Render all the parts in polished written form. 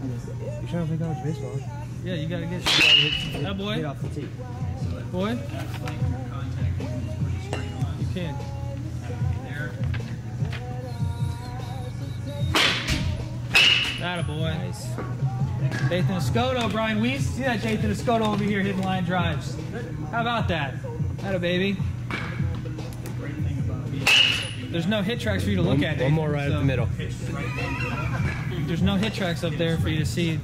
You're trying to play college baseball. Yeah, you gotta get that boy. Get off the tee. Boy. You can. Atta boy. Nice. Dathan Escoto, Brian Wiese. See that Dathan Escoto over here hitting line drives. How about that? Atta baby. There's no hit tracks for you to look at. One more right up the middle. There's no hit tracks up there for you to see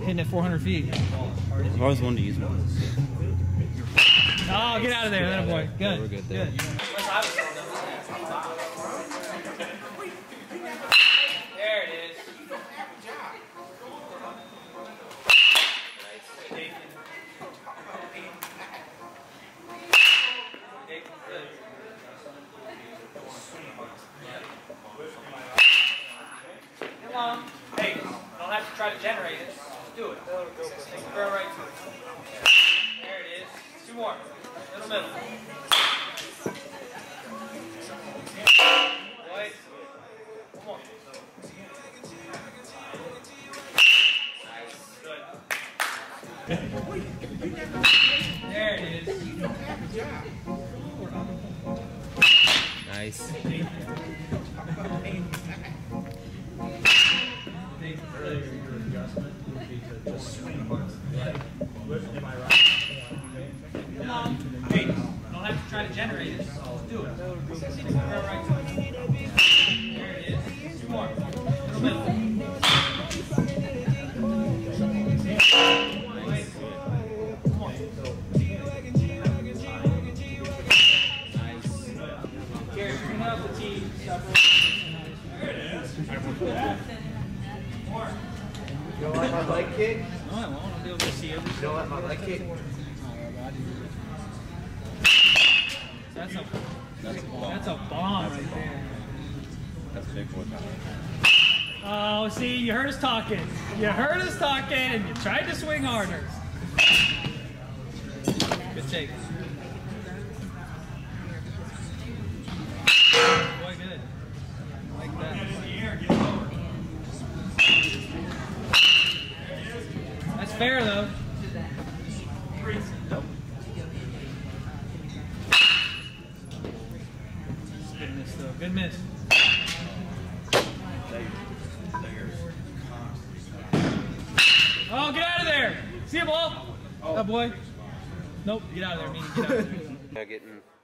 hitting at 400 feet. I've always wanted to use one. Oh, get out of there. That boy. Good. Yeah, we're good there. Good. There it is. Come on. Hey, I don't have to try to generate it. Just do it. Throw right to it. There it is. Two more. Middle, middle. Wait. One more. Nice. Good. There it is. You don't have a job. Nice. Come on. Hey, I don't have to try to generate it. Just do it. There it is. Two more. Middle, middle. You don't like my leg kick? No, I won't. I'll be able to see everything. You don't like my leg kick? That's a bomb right there. That's a big one. Oh, see, you heard us talking. You heard us talking, and you tried to swing harder. Good shake. Boy, good. I like that. Fair though. Nope. Good miss though. Good miss. Oh, get out of there! See you, ball. Oh boy. Nope. Get out of there, meaning get out of there.